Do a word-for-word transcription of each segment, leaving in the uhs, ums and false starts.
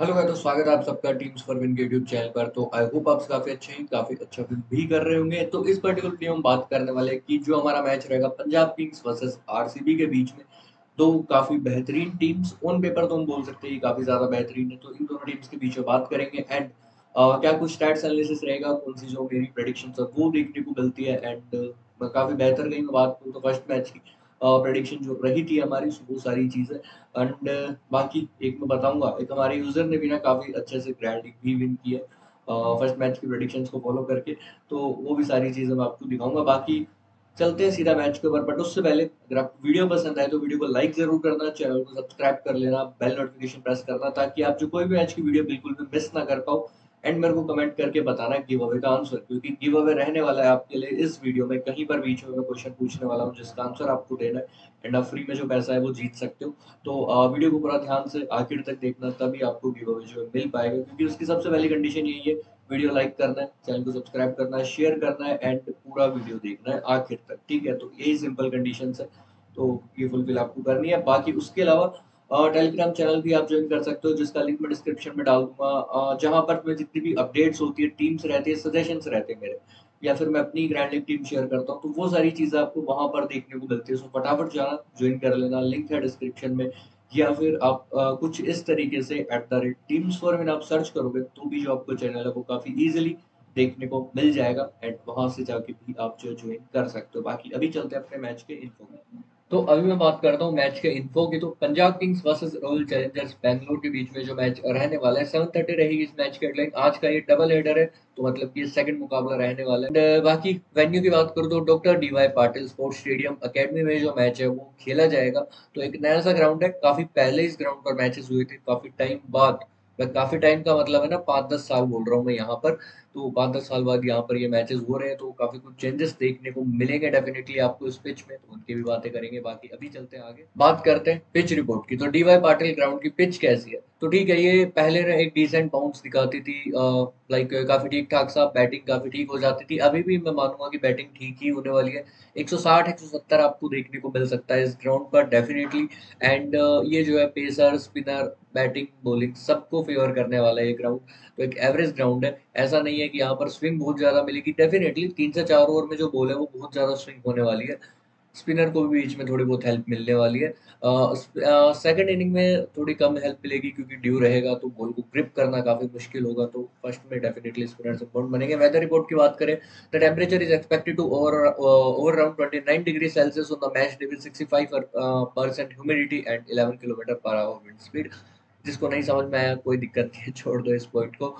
Hello भाई, तो स्वागत है आप सबका टीम्स फॉर विन के यूट्यूब चैनल पर। तो आई होप आप काफ़ी अच्छे हैं, काफ़ी अच्छा विन भी कर रहे होंगे। तो इस पर्टिकुलर वीडियो में बात करने वाले हैं कि जो हमारा मैच रहेगा पंजाब किंग्स वर्सेस आरसीबी के बीच में, तो काफ़ी बेहतरीन टीम्स ऑन पेपर तो हम बोल सकते हैं काफ़ी ज़्यादा बेहतरीन है। तो इन दोनों टीम्स के बीच में बात करेंगे एंड uh, क्या कुछ स्टैट्स एनालिसिस रहेगा, कौन सी जो मेरी प्रेडिक्शन है वो देखने को मिलती है। एंड uh, काफ़ी बेहतर गई मैं बात करूँ तो फर्स्ट मैच की प्रेडिक्शन uh, जो रही थी हमारी, वो सारी चीज़ें एंड uh, बाकी एक मैं बताऊंगा, एक हमारे यूज़र ने भी ना काफ़ी अच्छे से ग्रैंड लीग भी विन किया फर्स्ट uh, मैच की प्रेडिक्शंस को फॉलो करके, तो वो भी सारी चीज़ें मैं आपको दिखाऊंगा। बाकी चलते हैं सीधा मैच के ऊपर, बट उससे पहले अगर आपको वीडियो पसंद आए तो वीडियो को लाइक ज़रूर करना, चैनल को सब्सक्राइब कर लेना, बेल नोटिफिकेशन प्रेस करना, ताकि आप जो कोई भी मैच की वीडियो बिल्कुल भी मिस ना कर पाओ। एंड मेरे को कमेंट करके बताना गिव अवे का आंसर, क्योंकि गिव अवे रहने वाला है आपके लिए इस वीडियो में। कहीं पर बीच में क्वेश्चन पूछने वाला हूँ जिसका आंसर आपको देना है एंड आप फ्री में जो पैसा है वो जीत सकते हो। तो वीडियो को पूरा ध्यान से आखिर तक देखना, तभी आपको गिव अवे जो है मिल पाएगा, क्योंकि उसकी सबसे पहली कंडीशन यही है, वीडियो लाइक करना है, चैनल को सब्सक्राइब करना है, शेयर करना है एंड पूरा वीडियो देखना है आखिर तक, ठीक है। तो यही सिंपल कंडीशन है, तो ये फुलफिल आपको करनी है। बाकी उसके अलावा और टेलीग्राम चैनल भी आप ज्वाइन कर सकते हो, जिसका लिंक मैं डिस्क्रिप्शन में डाल दूंगा, जहां पर तुम्हें जितनी भी अपडेट्स होती है, टीम्स रहती है, सजेशंस रहते हैं मेरे, या फिर मैं अपनी ग्रैंड लीग टीम शेयर करता हूं, तो वो सारी चीज़ें आपको वहां पर देखने को मिलती है। सो फटाफट जाना, ज्वाइन कर लेना, लिंक है डिस्क्रिप्शन में। या फिर आप आ, कुछ इस तरीके से at the rate teams for win आप सर्च करोगे तो भी जो आपको चैनल है वो काफ़ी ईजिली देखने को मिल जाएगा एंड वहाँ से जाके भी आप जो ज्वाइन कर सकते हो। बाकी अभी चलते हैं अपने मैच के इन्फो में। तो अभी मैं बात करता हूँ मैच के इन्फो की। तो Punjab Kings versus Royal Challengers Bangalore के बीच में जो मैच रहने वाला है, सेवन थर्टी रहेगी इस मैच की डेडलाइन। आज का ये डबल हेडर है, तो मतलब कि सेकंड मुकाबला रहने वाला है। बाकी वेन्यू की बात करूँ तो doctor D Y Patil sports stadium academy में जो मैच है वो खेला जाएगा। तो एक नया सा ग्राउंड है, काफ़ी पहले इस ग्राउंड पर मैचेस हुए थे काफ़ी टाइम बाद, काफ़ी टाइम का मतलब है ना पाँच दस साल बोल रहा हूँ मैं यहाँ पर, तो पाँच दस साल बाद यहाँ पर ये मैचेस हो रहे हैं, तो काफ़ी कुछ चेंजेस देखने को मिलेंगे डेफिनेटली आपको इस पिच में, तो उनकी भी बातें करेंगे। बाकी अभी चलते हैं आगे, बात करते हैं पिच रिपोर्ट की। तो डी वाई पाटिल ग्राउंड की पिच कैसी है, तो ठीक है, ये पहले ना एक डिसेंट बाउंस दिखाती थी, लाइक काफ़ी ठीक ठाक सा बैटिंग काफ़ी ठीक हो जाती थी। अभी भी मैं मानूंगा कि बैटिंग ठीक ही होने वाली है, एक सौ साठ एक सौ सत्तर आपको देखने को मिल सकता है इस ग्राउंड पर डेफिनेटली। एंड ये जो है पेसर स्पिनर बैटिंग बॉलिंग सबको फेवर करने वाला है ये ग्राउंड, तो एक एवरेज ग्राउंड है, ऐसा नहीं है कि यहाँ पर स्विंग बहुत ज़्यादा मिलेगी डेफिनेटली। तीन से चार ओवर में जो बॉल है वो बहुत ज़्यादा स्विंग होने वाली है, स्पिनर को भी बीच में थोड़ी बहुत हेल्प मिलने वाली है। सेकंड इनिंग में थोड़ी कम हेल्प मिलेगी क्योंकि ड्यू रहेगा, तो बॉल को ग्रिप करना काफ़ी मुश्किल होगा, तो फर्स्ट में डेफिनेटली स्पिनर्स इंपॉर्टेंट बनेंगे। वेदर रिपोर्ट की बात करें तो temperature is expected to over over around twenty nine degree Celsius on the match day with sixty five percent humidity and eleven kilometre per hour wind speed. जिसको नहीं समझ में आया कोई दिक्कत नहीं है, छोड़ दो इस पॉइंट को,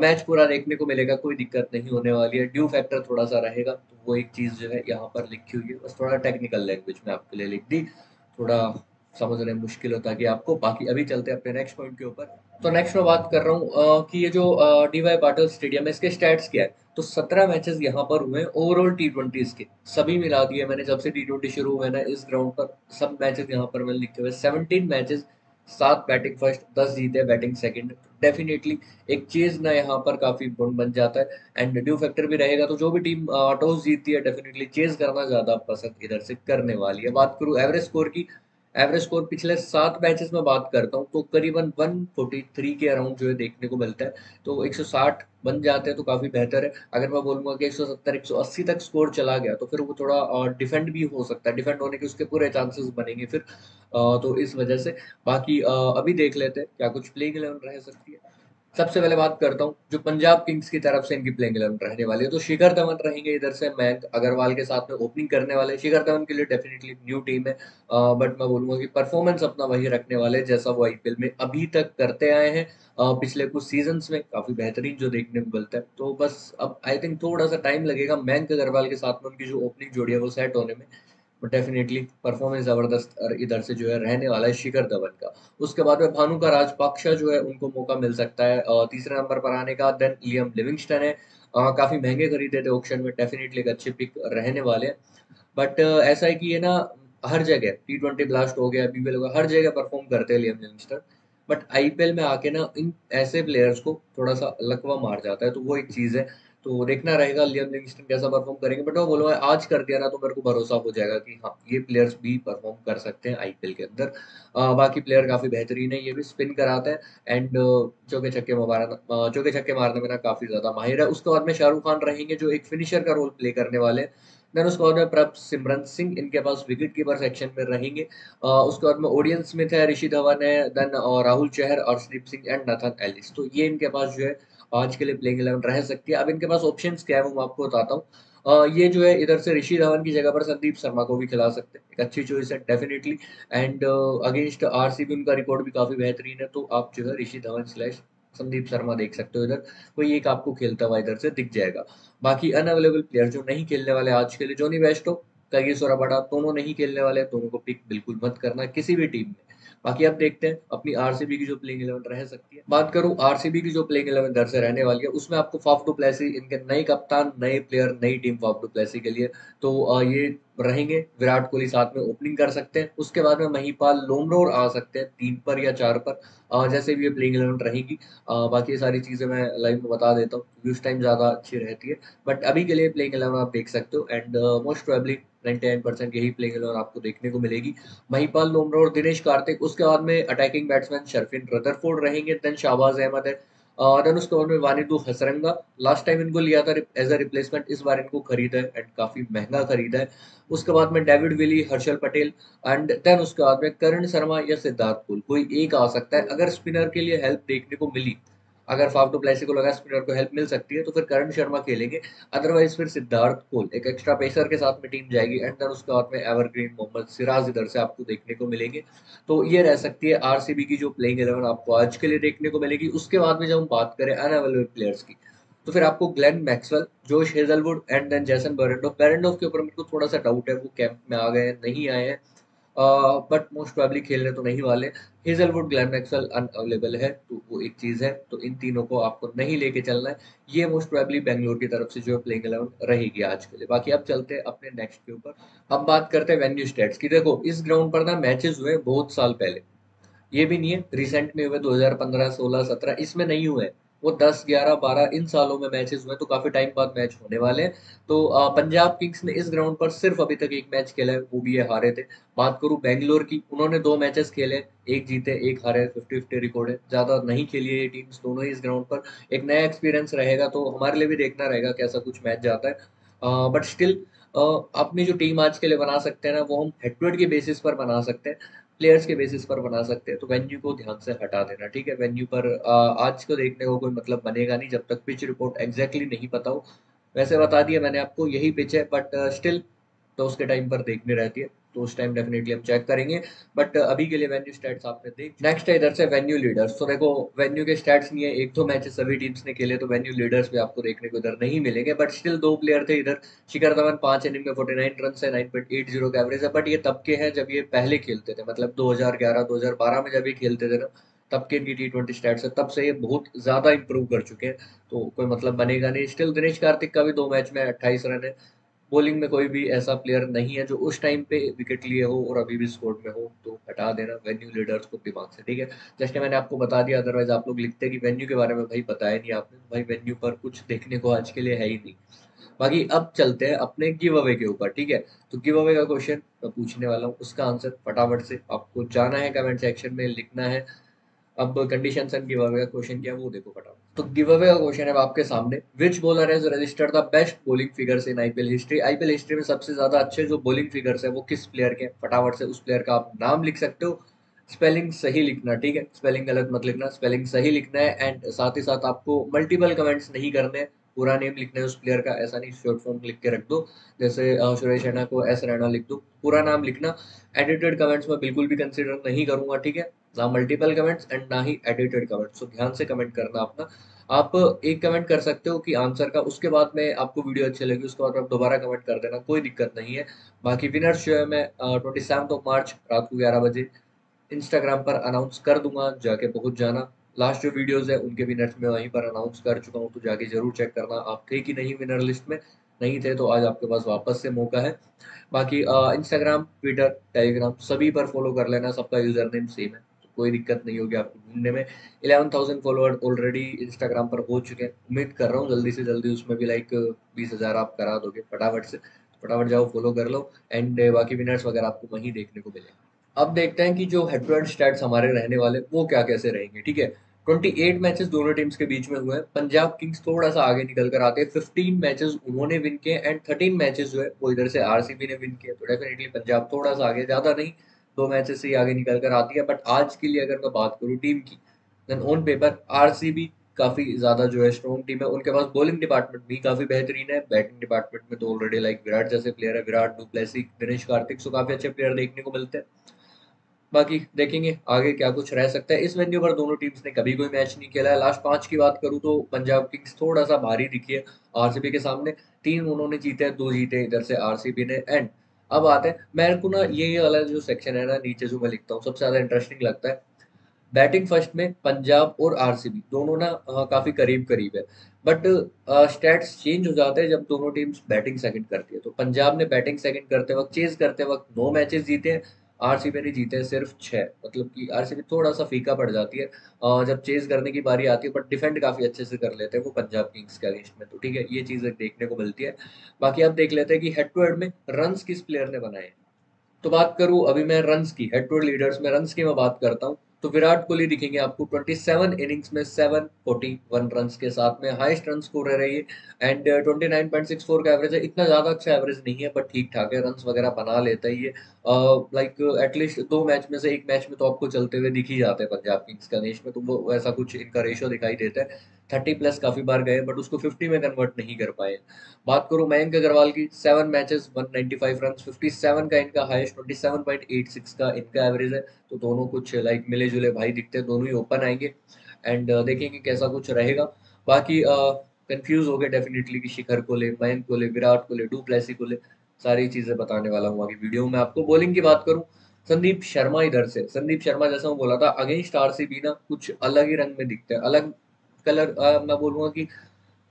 मैच uh, पूरा देखने को मिलेगा, कोई दिक्कत नहीं होने वाली है। ड्यू फैक्टर थोड़ा सा रहेगा, तो वो एक चीज़ जो है यहाँ पर लिखी हुई है, बस थोड़ा टेक्निकल लैंग्वेज में आपके लिए लिख दी, थोड़ा समझने में मुश्किल होता है कि आपको। बाकी अभी चलते हैं अपने नेक्स्ट पॉइंट के ऊपर। तो नेक्स्ट मैं बात कर रहा हूँ कि ये जो डी वाई पाटिल स्टेडियम है इसके स्टैट्स क्या है, तो सत्रह मैचेस यहाँ पर हुए हैं ओवरऑल टी ट्वेंटीज के, सभी मिला दिए मैंने जब से टी ट्वेंटी शुरू हुए ना इस ग्राउंड पर, सब मैचेस यहाँ पर मैंने लिखे हुए। सेवनटीन मैचेस, सात बैटिंग फर्स्ट, दस जीते बैटिंग सेकंड, डेफिनेटली एक चीज़ ना यहाँ पर काफ़ी गुण बन जाता है। एंड ड्यू फैक्टर भी रहेगा, तो जो भी टीम टॉस जीतती है डेफिनेटली चेज करना ज़्यादा पसंद इधर से करने वाली है। बात करूँ एवरेज स्कोर की, एवरेज स्कोर पिछले सात मैचेस में बात करता हूँ तो करीबन एक सौ तैंतालीस के अराउंड जो है देखने को मिलता है, तो एक सौ साठ बन जाते हैं तो काफ़ी बेहतर है। अगर मैं बोलूँगा कि एक सौ सत्तर एक सौ अस्सी तक स्कोर चला गया तो फिर वो थोड़ा डिफेंड भी हो सकता है, डिफेंड होने के उसके पूरे चांसेस बनेंगे फिर, तो इस वजह से। बाकी अभी देख लेते हैं क्या कुछ प्लेइंग इलेवन रह सकती है। सबसे पहले बात करता हूँ जो पंजाब किंग्स की तरफ से इनकी प्लेइंग इलेवन रहने वाली है, तो शिखर धवन रहेंगे, इधर से मयंक अग्रवाल के साथ में ओपनिंग करने वाले। शिखर धवन के लिए डेफिनेटली न्यू टीम है, बट मैं बोलूँगा कि परफॉर्मेंस अपना वही रखने वाले जैसा वो आईपीएल में अभी तक करते आए हैं पिछले कुछ सीजन्स में, काफ़ी बेहतरीन जो देखने को मिलता है। तो बस अब आई थिंक थोड़ा सा टाइम लगेगा मयंक अग्रवाल के साथ में उनकी जो ओपनिंग जोड़ी है वो सेट होने में, डेफिनेटली परफॉर्मेंस ज़बरदस्त इधर से जो है रहने वाला है शिखर धवन का। उसके बाद में भानुका राजपक्षा जो है उनको मौका मिल सकता है तीसरे नंबर पर आने का। देन लियम लिविंगस्टन है, काफ़ी महंगे खरीदे थे ऑक्शन में, डेफिनेटली एक अच्छे पिक रहने वाले हैं। बट ऐसा है कि ये ना हर जगह टी ट्वेंटी ब्लास्ट हो गया, बीपीएल हो गया, हर जगह परफॉर्म करते हैं लियम लिविंगस्टन, बट आईपीएल में आके ना इन ऐसे प्लेयर्स को थोड़ा सा लकवा मार जाता है, तो वो एक चीज़ है। तो देखना रहेगा लियाम लिविंगस्टन कैसा परफॉर्म करेंगे। बट वो बोलो आज कर दिया ना तो मेरे को भरोसा हो जाएगा कि हाँ ये प्लेयर्स भी परफॉर्म कर सकते हैं आईपीएल के अंदर। आ, बाकी प्लेयर काफ़ी बेहतरीन है, ये भी स्पिन कराते हैं एंड चौके छक्के मारना चौके छक्के मारने में ना काफ़ी ज़्यादा माहिर है। उसके बाद में शाहरुख खान रहेंगे जो एक फिनिशर का रोल प्ले करने वाले हैं। देन उसके बाद में प्रभ सिमरन सिंह इनके पास विकेट कीपर सेक्शन में रहेंगे। उसके बाद में ओडियन स्मिथ है, ऋषि धवन है, देन और राहुल चहर और Arshdeep Singh and Nathan Ellis. तो ये इनके पास जो है आज के लिए प्लेइंग इलेवन रह सकती है। अब इनके पास ऑप्शंस क्या है वो मैं आपको बताता हूँ। ये जो है इधर से ऋषि धवन की जगह पर संदीप शर्मा को भी खिला सकते हैं, एक अच्छी चॉइस है डेफिनेटली। एंड अगेंस्ट आरसीबी उनका रिकॉर्ड भी काफ़ी बेहतरीन है, तो आप जो है ऋषि धवन स्लैश संदीप शर्मा देख सकते हो, इधर कोई एक आपको खेलता हुआ इधर से दिख जाएगा। बाकी अनअवेलेबल प्लेयर जो नहीं खेलने वाले आज के लिए, जॉनी बेस्टो, कैगी सोराबड़ा दोनों नहीं खेलने वाले, दोनों को पिक बिल्कुल मत करना किसी भी टीम में। बाकी आप देखते हैं अपनी आरसीबी की जो प्लेइंग इलेवन रह सकती है। बात करूं आरसीबी की जो प्लेइंग इलेवन घर से रहने वाली है, उसमें आपको फाफ डु प्लेसी इनके नए कप्तान, नए प्लेयर, नई टीम फाफ डु प्लेसी के लिए, तो ये रहेंगे। विराट कोहली साथ में ओपनिंग कर सकते हैं। उसके बाद में महीपाल लोमरोर आ सकते हैं तीन पर या चार पर, जैसे भी ये प्लेइंग इलेवन रहेगी। बाकी ये सारी चीज़ें मैं लाइव में बता देता हूँ, व्यूज टाइम ज़्यादा अच्छी रहती है। बट अभी के लिए प्लेइंग इलेवन आप देख सकते हो एंड मोस्ट प्रोबेबली निन्यानवे परसेंट यही प्लेइंग इलेवन आपको देखने को मिलेगी। महीपाल लोमरोर, दिनेश कार्तिक, उसके बाद में अटैकिंग बैट्समैन शरफिन रदरफोर्ड रहेंगे, देन शाहबाज अहमद है, देन उसके बाद में वानिदू हसरंगा। लास्ट टाइम इनको लिया था एज अ रिप्लेसमेंट, इस बार इनको खरीदा है एंड काफ़ी महंगा खरीदा है। उसके बाद में David Willey, Harshal Patel and then उसके बाद में करण शर्मा या सिद्धार्थ कुल, कोई एक आ सकता है। अगर स्पिनर के लिए हेल्प देखने को मिली, अगर फाफ डु प्लेसी को लगा स्पिनर को हेल्प मिल सकती है तो फिर करण शर्मा खेलेंगे, अदरवाइज फिर सिद्धार्थ कोल एक एक्स्ट्रा पेसर के साथ में टीम जाएगी। एंड देन उसके बाद में एवरग्रीन, मोहम्मद सिराज इधर से आपको देखने को मिलेंगे। तो ये रह सकती है आरसीबी की जो प्लेइंग इलेवन आपको आज के लिए देखने को मिलेगी। उसके बाद में जब हम बात करें अनअवेलेबल प्लेयर्स की, तो फिर आपको Glenn Maxwell, Josh Hazlewood and then Jason Behrendorff. बेरेंडोफ के ऊपर मेरे को थोड़ा सा डाउट है, वो कैंप में आ गए नहीं आए हैं, बट मोस्ट प्रोबेबली खेलने तो नहीं वाले। हेजलवुड, ग्लेन मैक्सवेल अनअवेलेबल है तो वो एक चीज़ है, तो इन तीनों को आपको नहीं लेके चलना है। ये मोस्ट प्रोबेबली बेंगलोर की तरफ से जो है प्लेइंग इलेवन रहेगी आज के लिए। बाकी अब चलते हैं अपने नेक्स्ट के ऊपर। अब बात करते हैं वेन्यू स्टेट्स की। देखो इस ग्राउंड पर ना मैचेस हुए बहुत साल पहले, ये भी नहीं है रिसेंट में हुए दो हज़ार पंद्रह सोलह सत्रह, इसमें नहीं हुए, वो दस ग्यारह बारह इन सालों में मैचेस हुए, तो काफ़ी टाइम बाद मैच होने वाले हैं। तो पंजाब किंग्स ने इस ग्राउंड पर सिर्फ अभी तक एक मैच खेला है, वो भी ये हारे थे। बात करूँ बेंगलोर की, उन्होंने दो मैचेस खेले, एक जीते एक हारे, फिफ्टी फिफ्टी रिकॉर्ड है, ज़्यादा नहीं खेली है ये टीम्स दोनों ही इस ग्राउंड पर। एक नया एक्सपीरियंस रहेगा, तो हमारे लिए भी देखना रहेगा कैसा कुछ मैच जाता है। बट स्टिल अपनी जो टीम आज के लिए बना सकते हैं ना, वो हम हेड टू हेड के बेसिस पर बना सकते हैं, प्लेयर्स के बेसिस पर बना सकते हैं। तो वेन्यू को ध्यान से हटा देना, ठीक है। वेन्यू पर आ, आज को देखने को कोई मतलब बनेगा नहीं जब तक पिच रिपोर्ट एग्जैक्टली नहीं पता हो। वैसे बता दिया मैंने आपको यही पिच है, बट स्टिल तो उसके टाइम पर देखने रहती है, तो उस टाइम डेफिनेटली हम चेक करेंगे। बट अभी के लिए वेन्यू स्टैट्स आपने देख। नेक्स्ट है इधर से वेन्यू लीडर्स। तो देखो वेन्यू के स्टैट्स नहीं है, एक दो मैचेस सभी टीम्स ने खेले, तो वेन्यू लीडर्स भी आपको देखने को इधर नहीं मिलेंगे। बट स्टिल दो प्लेयर थे इधर, शिखर धवन पाँच इनिंग में फोर्टी नाइन रन है, नाइन पॉइंट एट जीरो का एवरेज है। बट ये तब के हैं जब ये पहले खेलते थे, मतलब दो हज़ार ग्यारह दो हज़ार बारह में जब ये खेलते थे ना, तब के इनकी टी ट्वेंटी स्टैट्स है, तब से ये बहुत ज़्यादा इंप्रूव कर चुके हैं, तो कोई मतलब बनेगा नहीं। स्टिल दिनेश कार्तिक का भी दो मैच में अट्ठाईस रन है। बॉलिंग में कोई भी ऐसा प्लेयर नहीं है जो उस टाइम पे विकेट लिए हो और अभी भी स्कोर में हो, तो हटा देना वेन्यू लीडर्स को दिमाग से, ठीक है। जैसे मैंने आपको बता दिया, अदरवाइज आप लोग लिखते हैं कि वेन्यू के बारे में भाई बताया नहीं आपने, भाई वेन्यू पर कुछ देखने को आज के लिए है ही नहीं। बाकी अब चलते हैं अपने गिव अवे के ऊपर, ठीक है। तो गिव अवे का क्वेश्चन मैं पूछने वाला हूँ, उसका आंसर फटाफट से आपको जाना है, कमेंट सेक्शन में लिखना है। अब कंडीशन एंड गिव अवे का क्वेश्चन क्या है वो देखो फटाफट। तो गिव अवे का क्वेश्चन है आपके सामने। Which bowler has registered the best bowling figures in IPL history. IPL history में सबसे ज्यादा अच्छे जो बॉलिंग फिगर्स है वो किस प्लेयर के हैं, फटाफट से उस प्लेयर का आप नाम लिख सकते हो। स्पेलिंग सही लिखना, ठीक है, स्पेलिंग गलत मत लिखना, स्पेलिंग सही लिखना है। एंड साथ ही साथ आपको मल्टीपल कमेंट्स नहीं करने हैं, पूरा नेम लिखना है उस प्लेयर का, ऐसा नहीं शॉर्ट फॉर्म लिख के रख दो, जैसे सुरेश रैना को एस रैना लिख दो, पूरा नाम लिखना। एडिटेड कमेंट्स में बिल्कुल भी कंसिडर नहीं करूंगा, ठीक है, ना मल्टीपल कमेंट्स एंड ना ही एडिटेड कमेंट्स। तो ध्यान से कमेंट करना अपना। आप एक कमेंट कर सकते हो कि आंसर का, उसके बाद में आपको वीडियो अच्छी लगी उसके बाद आप दोबारा कमेंट कर देना, कोई दिक्कत नहीं है। बाकी विनर्स जो है मैं ट्वेंटी सेवन्थ ऑफ मार्च रात को ग्यारह बजे इंस्टाग्राम पर अनाउंस कर दूंगा, जाके पहुँच जाना। लास्ट जो वीडियोस है उनके विनर्स में वहीं पर अनाउंस कर चुका हूँ, तो जाके जरूर चेक करना आप थे कि नहीं विनर लिस्ट में, नहीं थे तो आज आपके पास वापस से मौका है। बाकी इंस्टाग्राम, ट्विटर, टेलीग्राम सभी पर फॉलो कर लेना, सबका यूजर नेम सेम है, कोई दिक्कत नहीं होगी आपको ढूंढने में। ग्यारह हज़ार फॉलोअर ऑलरेडी इंस्टाग्राम पर हो चुके हैं, उम्मीद कर रहा हूँ जल्दी से जल्दी उसमें भी लाइक बीस हज़ार आप करा दोगे। फटाफट से फटाफट जाओ फॉलो कर लो एंड बाकी विनर्स वगैरह आपको वहीं देखने को मिलेंगे। अब देखते हैं कि जो हेड टू हेड स्टैट्स हमारे रहने वाले वो क्या कैसे रहेंगे। ठीक है, अट्ठाईस मैचेस दोनों टीम्स के बीच में हुए हैं। पंजाब किंग्स थोड़ा सा आगे निकल कर आते हैं, पंद्रह मैचेस उन्होंने विन किए एंड तेरह मैचेस जो है वो इधर से आरसीबी ने विन किए। तो डेफिनेटली पंजाब थोड़ा सा आगे, ज़्यादा नहीं, दो मैचेस से ही आगे निकल कर आती है। बट आज के लिए अगर मैं बात करूँ टीम की, देन ऑन पेपर आरसीबी काफ़ी ज़्यादा जो है स्ट्रॉन्ग टीम है। उनके पास बॉलिंग डिपार्टमेंट भी काफ़ी बेहतरीन है, बैटिंग डिपार्टमेंट में तो ऑलरेडी लाइक विराट जैसे प्लेयर है, Virat, du Plessis, Dinesh Karthik, so काफ़ी अच्छे प्लेयर देखने को मिलते हैं। बाकी देखेंगे आगे क्या कुछ रह सकता है। इस वेन्यू पर दोनों टीम्स ने कभी कोई मैच नहीं खेला है। लास्ट पांच की बात करूं तो पंजाब किंग्स थोड़ा सा भारी दिखी है आरसीबी के सामने, तीन उन्होंने जीते हैं, दो जीते इधर से आरसीबी ने। एंड अब आते हैं, मेरे को ना ये वाला जो सेक्शन है ना नीचे जो मैं लिखता हूँ सबसे ज़्यादा इंटरेस्टिंग लगता है। बैटिंग फर्स्ट में पंजाब और आरसीबी दोनों ना काफ़ी करीब करीब है, बट स्टैट्स चेंज हो जाते हैं जब दोनों टीम्स बैटिंग सेकेंड करती है। तो पंजाब ने बैटिंग सेकेंड करते वक्त, चेज करते वक्त नौ मैचेस जीते हैं, आरसीबी ने जीते हैं सिर्फ छः। मतलब कि आरसीबी थोड़ा सा फीका पड़ जाती है जब चेज करने की बारी आती है, बट डिफेंड काफ़ी अच्छे से कर लेते हैं वो पंजाब किंग्स के अगेंस्ट में। तो ठीक है, ये चीज़ देखने को मिलती है। बाकी आप देख लेते हैं कि हेड टू हेड में रन्स किस प्लेयर ने बनाए। तो बात करूँ अभी मैं रन्स की, हेड टू हेड लीडर्स में रन्स की मैं बात करता हूँ तो विराट कोहली दिखेंगे आपको सत्ताईस इनिंग्स में सात सौ इकतालीस रन्स के साथ में हाईएस्ट रन स्कोर रह रही है एंड उनतीस पॉइंट सिक्स फोर का एवरेज है। इतना ज़्यादा अच्छा एवरेज नहीं है बट ठीक ठाक है, रन्स वगैरह बना लेता ही है। लाइक एटलीस्ट दो मैच में से एक मैच में तो आपको चलते हुए दिख ही जाते हैं पंजाब किंग्स के अगेंस्ट में, तो वो ऐसा कुछ इनका रेशो दिखाई देता है। थर्टी प्लस काफ़ी बार गए बट उसको फिफ्टी में कन्वर्ट नहीं कर पाए। बात करूँ मयंक अग्रवाल की, seven matches one ninety five run, सत्तावन का इनका हाईएस्ट, सत्ताईस पॉइंट छियासी का इनका एवरेज है। तो दोनों कुछ लाइक मिले जुले भाई दिखते हैं, दोनों ही ओपन आएंगे एंड देखेंगे कैसा कुछ रहेगा। बाकी कंफ्यूज हो गए डेफिनेटली कि शिखर को ले, मयंक को ले, विराट को ले, डू प्लेसी को ले, सारी चीज़ें बताने वाला हूँ आगे वीडियो में आपको। बॉलिंग की बात करूँ, संदीप शर्मा इधर से, संदीप शर्मा जैसा मैं बोला था अगेंस्ट आरसीबी ना कुछ अलग ही रंग में दिखते हैं, अलग कलर आ, मैं बोलूँगा कि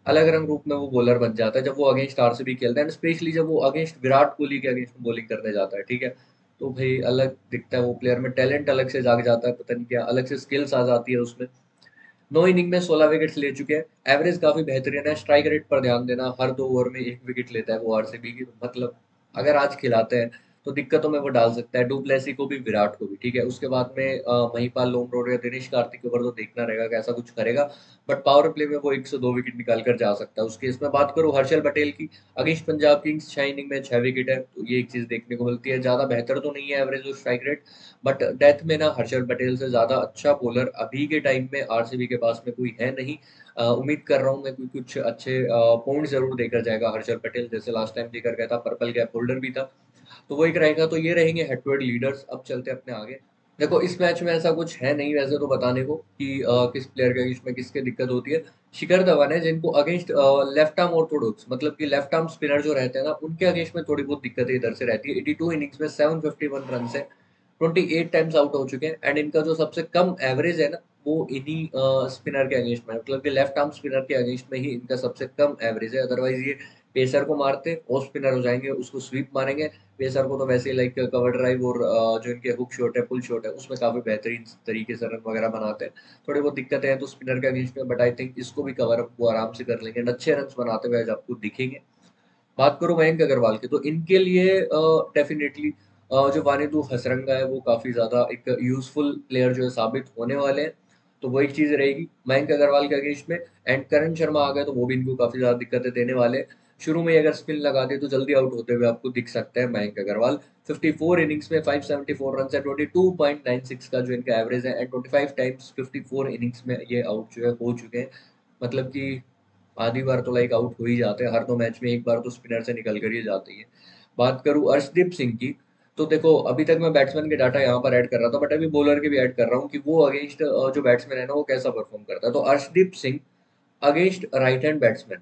अलग रंग रूप में वो बॉलर बन जाता है जब वो अगेंस्ट आरसीबी खेलता है, स्पेशली जब वो अगेंस्ट विराट कोहली के अगेंस्ट बॉलिंग करने जाता है। ठीक है, तो भाई अलग दिखता है वो प्लेयर में, टैलेंट अलग से जाग जाता है, पता नहीं क्या अलग से स्किल्स आ जाती है उसमें। नौ इनिंग में सोलह विकेट्स ले चुके हैं, एवरेज काफ़ी बेहतरीन है। स्ट्राइक रेट पर ध्यान देना, हर दो ओवर में एक विकेट लेता है वो आरसीबी की, मतलब अगर आज खिलाते हैं तो दिक्कतों में वो डाल सकता है, डू प्लेसी को भी, विराट को भी। ठीक है, उसके बाद में महिपाल लोमरोड या दिनेश कार्तिक के ऊपर तो देखना रहेगा कैसा कुछ करेगा, बट पावर प्ले में वो एक से दो विकेट निकाल कर जा सकता है उसके। इसमें बात करूँ हर्षल पटेल की, अगेंस्ट पंजाब किंग्स छः इनिंग में छः विकेट है, तो ये एक चीज़ देखने को मिलती है। ज़्यादा बेहतर तो नहीं है एवरेज और स्ट्राइक रेट, बट डेथ में ना हर्षल पटेल से ज़्यादा अच्छा बॉलर अभी के टाइम में आरसीबी के पास में कोई है नहीं। उम्मीद कर रहा हूँ मैं कोई कुछ अच्छे पॉइंट ज़रूर देकर जाएगा हर्षल पटेल, जैसे लास्ट टाइम देकर गया था, पर्पल कैप होल्डर भी था, तो वो एक रहेगा। तो ये रहेंगे हेड टू हेड लीडर्स। अब चलते हैं अपने आगे। देखो इस मैच में ऐसा कुछ है नहीं वैसे तो बताने को कि आ, किस प्लेयर के अगेंस्ट में किसके दिक्कत होती है। शिखर धवन है जिनको अगेंस्ट लेफ्ट आर्म ऑर्थोडॉक्स मतलब कि लेफ्ट आर्म स्पिनर जो रहते हैं ना उनके अगेंस्ट में थोड़ी बहुत दिक्कतें इधर से रहती है। बयासी इनिंग्स में सेवन फिफ्टी वन रन है, ट्वेंटी एट टाइम्स आउट हो चुके हैं एंड इनका जो सबसे कम एवरेज है ना वो इन्हीं स्पिनर के अगेंस्ट में, मतलब कि लेफ्ट आर्म स्पिनर के अगेंस्ट में ही इनका सबसे कम एवरेज है। अदरवाइज ये पेसर को मारते ऑफ स्पिनर हो जाएंगे, उसको स्वीप मारेंगे। पेसर को तो वैसे ही लाइक कवर ड्राइव और जो इनके हुक शॉट है, पुल शॉट है, उसमें काफ़ी बेहतरीन तरीके से रन वगैरह बनाते हैं। थोड़ी बहुत दिक्कतें हैं तो स्पिनर के अगेंस्ट में, बट आई थिंक इसको भी कवर अप वो आराम से कर लेंगे, अच्छे रन बनाते हुए आपको दिखेंगे। बात करूँ मयंक अग्रवाल की तो इनके लिए डेफिनेटली जो वानिदू हसरंगा है वो काफ़ी ज़्यादा एक यूजफुल प्लेयर जो है साबित होने वाले हैं, तो वो एक चीज़ रहेगी मयंक अग्रवाल के अगेंस्ट में। एंड करण शर्मा आ गए तो वो भी इनको काफ़ी ज़्यादा दिक्कतें देने वाले हैं। शुरू में अगर स्पिन लगा दे तो जल्दी आउट होते हुए आपको दिख सकता है मयंक अग्रवाल। चौवन इनिंग्स में पाँच सौ चौहत्तर रन है, बाईस पॉइंट नौ छह का जो इनका एवरेज है एंड पच्चीस टाइम्स चौवन इनिंग्स में ये आउट जो है हो चुके हैं। मतलब कि आधी बार तो लाइक आउट हो ही जाते हैं, हर दो मैच में एक बार तो स्पिनर से निकल कर ही जाते हैं। बात करूँ अर्शदीप सिंह की तो देखो अभी तक मैं बैट्समैन के डाटा यहाँ पर ऐड कर रहा था, बट अभी बॉलर के भी ऐड कर रहा हूँ कि वो अगेंस्ट जो बैट्समैन है ना वो कैसा परफॉर्म करता है। तो Arshdeep Singh against right hand batsman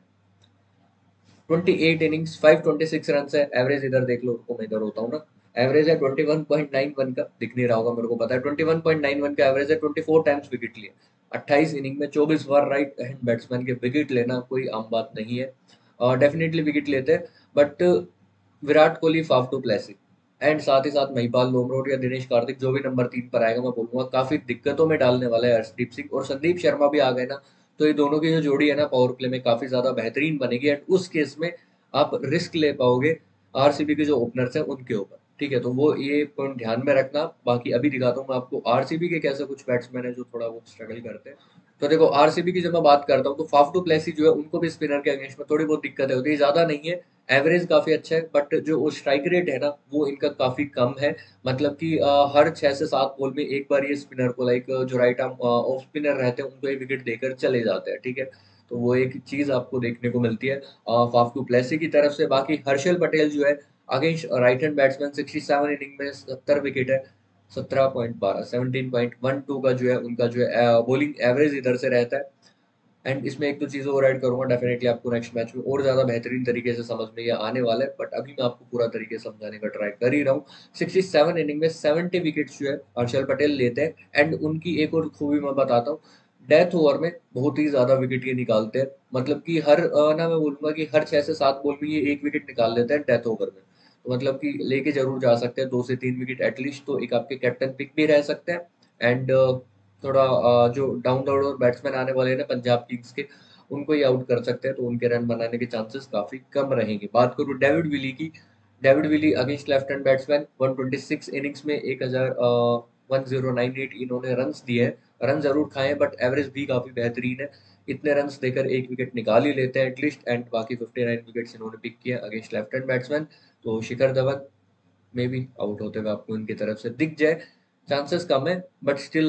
अट्ठाईस इनिंग्स पाँच सौ छब्बीस रन है, एवरेज इधर देख लो, उनको मैं इधर होता हूँ ना, एवरेज है इक्कीस पॉइंट नौ एक का, दिख नहीं रहा होगा मेरे को पता है, इक्कीस पॉइंट नौ एक का एवरेज है, चौबीस टाइम्स विकेट लिए, अट्ठाईस इनिंग में चौबीस बार राइट हैंड बैट्समैन के विकेट लेना कोई आम बात नहीं है। डेफिनेटली विकेट लेते हैं, but Virat Kohli, Faf du Plessis and साथ ही साथ महिपाल लोमरोड या दिनेश कार्तिक जो भी नंबर तीन पर आएगा मैं बोलूँगा काफ़ी दिक्कतों में डालने वाला है हर्षदीप सिंह। और संदीप शर्मा भी आ गए ना, तो ये दोनों की जो जोड़ी है ना पावर प्ले में काफ़ी ज़्यादा बेहतरीन बनेगी एंड उस केस में आप रिस्क ले पाओगे आरसीबी के जो ओपनर्स हैं उनके ऊपर। ठीक है, तो वो ये पॉइंट ध्यान में रखना। बाकी अभी दिखाता हूँ मैं आपको आरसीबी के कैसे कुछ बैट्समैन है जो थोड़ा वो स्ट्रगल करते हैं। तो देखो आरसीबी की जब मैं बात करता हूँ तो फाफ डू प्लेसी जो है उनको भी स्पिनर के अगेंस्ट में थोड़ी बहुत दिक्कतें होती है, ज़्यादा नहीं है, एवरेज काफ़ी अच्छा है, बट जो स्ट्राइक रेट है ना वो इनका काफ़ी कम है। मतलब कि हर छः से सात बॉल में एक बार ये स्पिनर को लाइक जो राइट आर्म ऑफ स्पिनर रहते हैं उनको ये विकेट देकर चले जाते हैं। ठीक है, तो वो एक चीज़ आपको देखने को मिलती है फाफ डू प्लेसी की तरफ से। बाकी हर्षल पटेल जो है अगेंस्ट राइट हैंड बैट्समैन सड़सठ इनिंग में सत्तर विकेट है, सत्रह पॉइंट बारह सत्रह पॉइंट बारह का जो है उनका जो है बॉलिंग एवरेज इधर से रहता है। एंड इसमें एक तो चीज़ और ऐड करूँगा, डेफिनेटली आपको नेक्स्ट मैच में और ज़्यादा बेहतरीन तरीके से समझ में ये आने वाला है, बट अभी मैं आपको पूरा तरीके से समझाने का ट्राई कर ही रहा हूँ। सड़सठ इनिंग में सत्तर विकेट्स जो है हर्षल पटेल लेते हैं। एंड उनकी एक और खूबी मैं बताता हूँ, डेथ ओवर में बहुत ही ज़्यादा विकेट ये निकालते हैं। मतलब कि हर ना मैं बोलूँगा कि हर छः से सात बॉल में ये एक विकेट निकाल लेते हैं डेथ ओवर में, तो मतलब कि लेके जरूर जा सकते हैं दो से तीन विकेट एटलीस्ट, तो एक आपके कैप्टन पिक भी रह सकते हैं। एंड थोड़ा जो डाउन द ऑर्डर बैट्समैन आने वाले हैं ना पंजाब किंग्स के, उनको ये आउट कर सकते हैं, तो उनके रन बनाने के चांसेस काफ़ी कम रहेंगे। बात करूँ डेविड विली की, David Willey against left hand batsman एक सौ छब्बीस इनिंग्स में एक हज़ार वन जीरो नाइन एट इन्होंने रन दिए हैं। रन जरूर खाएँ बट एवरेज भी काफ़ी बेहतरीन है, इतने रन देकर एक विकेट निकाल ही लेते हैं एटलीस्ट। एंड बाकी फिफ्टी नाइन विकेट्स इन्होंने पिक किया अगेंस्ट लेफ्ट हैंड बैट्समैन, तो शिखर धवन में भी आउट होते हुए आपको इनकी तरफ से दिख जाए, चांसेस कम है बट स्टिल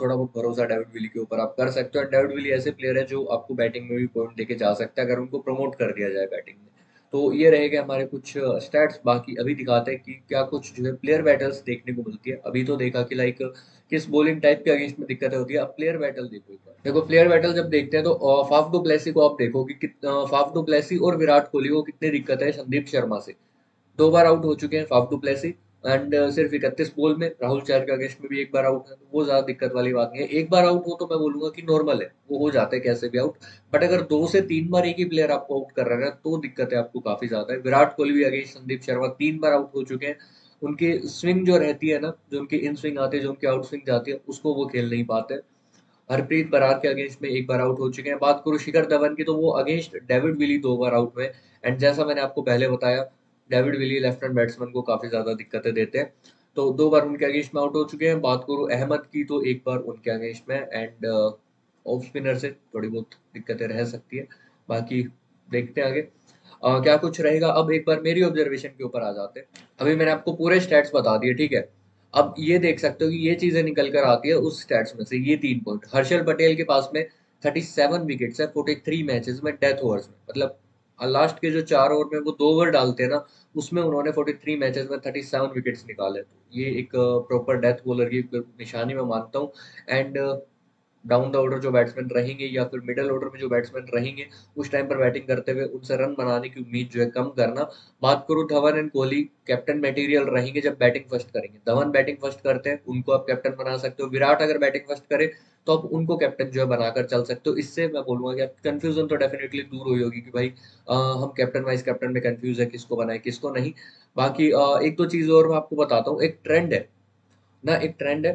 थोड़ा बहुत भरोसा डेविड विली के ऊपर आप कर सकते हो। डेविड विली ऐसे प्लेयर है जो आपको बैटिंग में भी पॉइंट देके जा सकता है अगर उनको प्रमोट कर दिया जाए बैटिंग में। तो ये रहेगा हमारे कुछ स्टैट्स। बाकी अभी दिखाते हैं कि क्या कुछ जो है प्लेयर बैटल्स देखने को मिलती है। अभी तो देखा कि लाइक किस बॉलिंग टाइप के अगेंस्ट में दिक्कतें होती है, अब प्लेयर बैटल देखो। देखो प्लेयर बैटल जब देखते हैं तो फाफ डू प्लेसी को आप देखो कि फाफ डू प्लेसी और विराट कोहली को कितनी दिक्कत है संदीप शर्मा से। दो बार आउट हो चुके हैं फाफ डू प्लेसी एंड सिर्फ इकतीस बॉल में। राहुल चार के अगेंस्ट में भी एक बार आउट है, तो वो ज़्यादा दिक्कत वाली बात नहीं है। एक बार आउट हो तो मैं बोलूँगा कि नॉर्मल है, वो हो जाते हैं कैसे भी आउट, बट अगर दो से तीन बार एक ही प्लेयर आपको आउट कर रहा है तो दिक्कत है आपको काफ़ी ज़्यादा है। विराट कोहली भी अगेंस्ट संदीप शर्मा तीन बार आउट हो चुके हैं। उनकी स्विंग जो रहती है ना, जो उनकी इन स्विंग आती है, जो उनकी आउट स्विंग जाती है, उसको वो खेल नहीं पाते। हरप्रीत बरार के अगेंस्ट में एक बार आउट हो चुके हैं। बात करूँ शिखर धवन की तो वो अगेंस्ट डेविड विली दो बार आउट हुए। एंड जैसा मैंने आपको पहले बताया, David Willey left hand batsman को काफ़ी ज़्यादा दिक्कतें देते हैं, तो दो बार उनके अगेंस्ट में आउट हो चुके हैं। बात करूँ अहमद की तो एक बार उनके अगेंस्ट में, एंड ऑफ स्पिनर से थोड़ी बहुत दिक्कतें रह सकती है। बाकी देखते हैं आगे uh, क्या कुछ रहेगा। अब एक बार मेरी ऑब्जर्वेशन के ऊपर आ जाते हैं। अभी मैंने आपको पूरे स्टैट्स बता दिए, ठीक है। अब ये देख सकते हो कि ये चीज़ें निकल कर आती है उस स्टैट्स में से, ये तीन पॉइंट। हर्षल पटेल के पास में थर्टी सेवन विकेट्स है फोर्टी थ्री मैचेस में डेथ ओवर्स में, मतलब लास्ट के जो चार ओवर में वो दो ओवर डालते हैं ना, उसमें उन्होंने फोर्टी थ्री मैचेस में सैंतीस विकेट्स निकाले। तो ये एक प्रॉपर डेथ बॉलर की निशानी मैं मानता हूँ। एंड डाउन द ऑर्डर जो बैट्समैन रहेंगे या फिर मिडल ऑर्डर में जो बैट्समैन रहेंगे, उस टाइम पर बैटिंग करते हुए उनसे रन बनाने की उम्मीद जो है कम करना। बात करूँ Dhawan and Kohli captain material रहेंगे जब बैटिंग फर्स्ट करेंगे। धवन बैटिंग फर्स्ट करते हैं, उनको आप कैप्टन बना सकते हो। विराट अगर बैटिंग फर्स्ट करे तो आप उनको कैप्टन जो है बनाकर चल सकते हो। इससे मैं बोलूँगा कि आप कन्फ्यूजन तो डेफिनेटली दूर हुई होगी कि भाई आ, हम कैप्टन वाइस कैप्टन में कन्फ्यूज है किसको बनाए किसको नहीं। बाकी आ, एक दो चीज़ और मैं आपको बताता हूँ। एक ट्रेंड है ना, एक ट्रेंड है,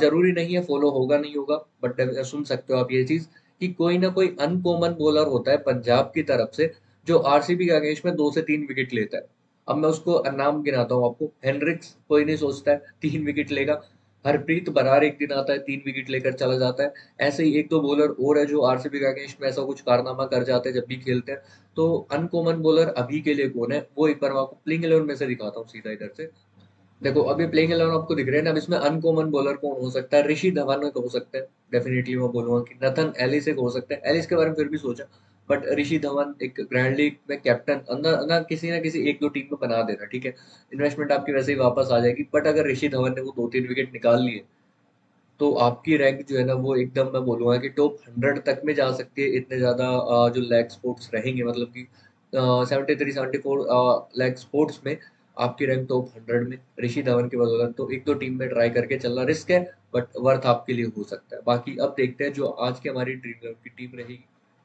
जरूरी नहीं है फॉलो होगा नहीं होगा, बट सुन सकते हो आप ये चीज़ कि कोई ना कोई अनकॉमन बॉलर होता है पंजाब की तरफ से जो आरसीबी के अगेंस्ट में दो से तीन विकेट लेता है। अब मैं उसको नाम गिनाता हूँ आपको। हेनरिक्स, कोई नहीं सोचता है तीन विकेट लेगा। हरप्रीत बरार एक दिन आता है, तीन विकेट लेकर चला जाता है। ऐसे ही एक दो बॉलर और है जो आरसीबी के अगेंस्ट में ऐसा कुछ कारनामा कर जाते हैं जब भी खेलते हैं। तो अनकॉमन बॉलर अभी के लिए कौन है वो एक बार मैं आपको प्लेइंग इलेवन में से दिखाता हूँ सीधा इधर से। देखो अभी प्लेइंग इलेवन आपको दिख रहे हैं ना, अब इसमें अनकॉमन बॉलर कौन हो सकता है। ऋषि धवन एक हो सकता है, डेफिनेटली मैं बोलूँगा कि नथन एलिस एक हो सकता है। एलिस के बारे में फिर भी सोचा, बट ऋषि धवन एक ग्रैंड लीग में कैप्टन अंदर ना किसी ना किसी एक दो टीम में बना देना, ठीक है। इन्वेस्टमेंट आपकी वैसे ही वापस आ जाएगी। बट अगर ऋषि धवन ने वो दो तीन विकेट निकाल लिए तो आपकी रैंक जो है ना वो एकदम मैं बोलूँगा कि टॉप हंड्रेड तक में जा सकती है। इतने ज़्यादा जो लेग स्पोर्ट्स रहेंगे, मतलब कि seventy three seventy four leg sports में आपकी रैंक टॉप हंड्रेड में ऋषि धवन के बदौलत। तो एक दो टीम में ट्राई करके चलना, रिस्क है बट वर्थ आपके लिए हो सकता है। बाकी अब देखते हैं जो आज की हमारी ड्रीम इलेवन की टीम रहेगी।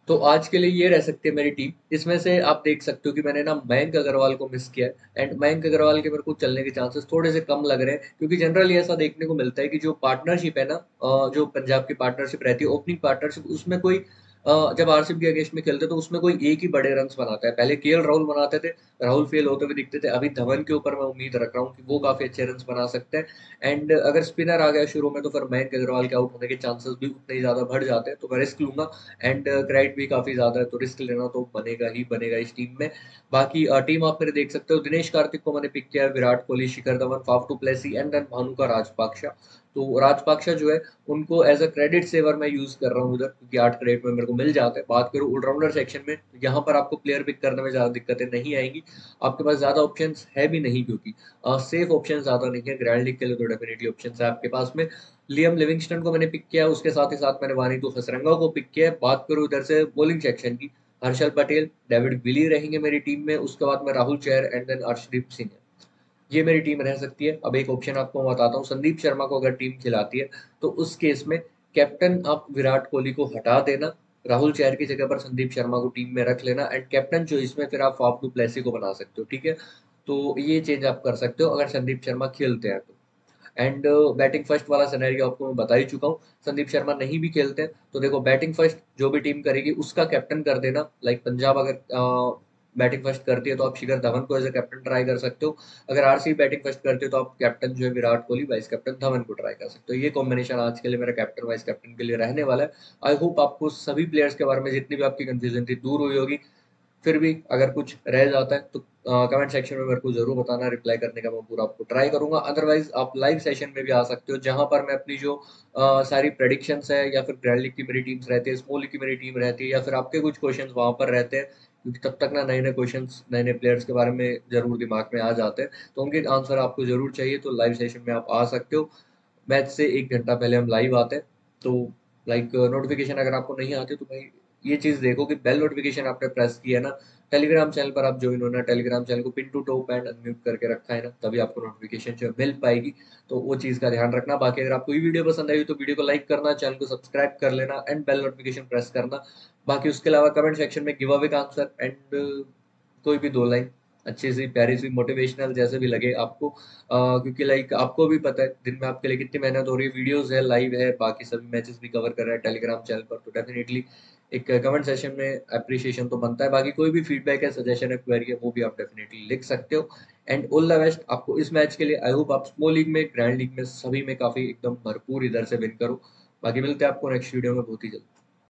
तो आज के लिए ये रह सकती है मेरी टीम। इसमें से आप देख सकते हो कि मैंने ना मयंक अग्रवाल को मिस किया है एंड मयंक अग्रवाल के मेरे को चलने के चांसेस थोड़े से कम लग रहे हैं, क्योंकि जनरली ऐसा देखने को मिलता है कि जो पार्टनरशिप है ना, जो पंजाब की पार्टनरशिप रहती है ओपनिंग पार्टनरशिप, उसमें कोई जब आरसीबी के अगेंस्ट में खेलते थे तो उसमें कोई एक ही बड़े रन बनाता है। पहले केएल राहुल बनाते थे, राहुल फेल होते हुए दिखते थे। अभी धवन के ऊपर मैं उम्मीद रख रहा हूँ कि वो काफी अच्छे रन बना सकते हैं एंड अगर स्पिनर आ गया शुरू में तो फिर मयंक अग्रवाल के आउट होने के चांसेस भी उतने ही ज्यादा बढ़ जाते हैं। तो मैं रिस्क लूंगा एंड क्रेडिट भी काफी ज्यादा है, तो रिस्क लेना तो बनेगा ही बनेगा इस टीम में। बाकी टीम आप मेरे देख सकते हो, दिनेश कार्तिक को मैंने पिक किया है, Virat Kohli, Shikhar Dhawan, Faf du Plessis and then Bhanuka Rajapaksa. तो राजपक्षा जो है उनको एज अ क्रेडिट सेवर मैं यूज कर रहा हूँ उधर, क्योंकि आठ क्रेडिट में मेरे को मिल जाता है। बात करूँ ऑलराउंडर सेक्शन में, यहाँ पर आपको प्लेयर पिक करने में ज्यादा दिक्कतें नहीं आएंगी, आपके पास ज्यादा ऑप्शंस है भी नहीं, क्योंकि सेफ ऑप्शंस ज्यादा नहीं है। ग्रैंड लीग के लिए तो डेफिनेटली ऑप्शंस है आपके पास में। लियम लिविंगस्टन को मैंने पिक किया, उसके साथ ही साथ मैंने वानीतू हसरंगा को पिक किया। बात करूँ उधर से बॉलिंग सेक्शन की, हर्षल पटेल, डेविड विली रहेंगे मेरी टीम में, उसके बाद में राहुल चेहर एंड देन अर्शदीप सिंह, ये मेरी टीम रह सकती है। अब एक ऑप्शन आपको मैं बताता हूँ, संदीप शर्मा को अगर टीम खिलाती है तो उस केस में कैप्टन आप विराट कोहली को हटा देना, राहुल चेहर की जगह पर संदीप शर्मा को टीम में रख लेना एंड कैप्टन चॉइस में फिर आप फाफ डु प्लेसी को बना सकते हो, ठीक है। तो ये चेंज आप कर सकते हो अगर संदीप शर्मा खेलते हैं तो। एंड बैटिंग फर्स्ट वाला सिनेरियो आपको मैं बता ही चुका हूँ, संदीप शर्मा नहीं भी खेलते हैं तो देखो बैटिंग फर्स्ट जो भी टीम करेगी उसका कैप्टन कर देना। लाइक पंजाब अगर बैटिंग फर्स्ट करती है तो आप शिखर धवन को एज ए कैप्टन ट्राई कर सकते हो, अगर आरसीबी बैटिंग फर्स्ट करती है तो आप कैप्टन जो है विराट कोहली, वाइस कैप्टन धवन को ट्राई कर सकते हो। ये कॉम्बिनेशन आज के लिए मेरा कैप्टन वाइस कैप्टन के लिए रहने वाला है। आई होप आपको सभी प्लेयर्स के बारे में जितनी भी आपकी कंफ्यूजन थी दूर हुई होगी। फिर भी अगर कुछ रह जाता है तो कमेंट सेक्शन में मेरे को जरूर बताना, रिप्लाई करने का मैं पूरा आपको ट्राई करूंगा। अदरवाइज आप लाइव सेशन में भी आ सकते हो, जहां पर मैं अपनी जो आ, सारी प्रेडिक्शंस है या फिर ग्रैंड लीग की मेरी टीम्स रहती है, स्मॉल लीग की मेरी टीम रहती है, या फिर आपके कुछ क्वेश्चंस वहां पर रहते हैं, क्योंकि तब तक ना नए नए क्वेश्चंस नए नए प्लेयर्स के बारे में जरूर दिमाग में आ जाते हैं, तो उनके आंसर आपको जरूर चाहिए। तो लाइव सेशन में आप आ सकते हो, मैच से एक घंटा पहले हम लाइव आते हैं। तो लाइक नोटिफिकेशन अगर आपको नहीं आते तो भाई ये चीज देखो कि बेल नोटिफिकेशन आपने प्रेस किया ना, टेलीग्राम चैनल पर आप ज्वाइन होना, टेलीग्राम चैनल को pin to top and unmute करके रखा है ना, तभी आपको नोटिफिकेशन जो मिल पाएगी, तो वो चीज का ध्यान रखना। बाकी अगर आपको ये वीडियो पसंद आई हो तो वीडियो को लाइक करना, चैनल को सब्सक्राइब कर लेना एंड बेल नोटिफिकेशन प्रेस करना। बाकी उसके अलावा कमेंट सेक्शन में गिव अवे का आंसर एंड कोई भी दो लाइन अच्छी सी प्यारी सी मोटिवेशनल जैसे भी लगे आपको, आ, क्योंकि लाइक आपको भी पता है दिन में आपके लिए कितनी मेहनत हो रही है, वीडियोस है, लाइव है, बाकी सभी मैचेस भी कवर कर रहे हैं टेलीग्राम चैनल पर, तो डेफिनेटली एक कमेंट सेशन में अप्रिशिएशन तो बनता है। बाकी कोई भी फीडबैक है, सजेशन है, क्वेरी है, वो भी आप डेफिनेटली लिख सकते हो एंड ऑल द बेस्ट आपको इस मैच के लिए। आई होप आप स्मॉल लीग में, ग्रैंड लीग में, सभी में काफी एकदम भरपूर इधर से विन करो। बाकी मिलते हैं आपको नेक्स्ट वीडियो में बहुत ही जल्द।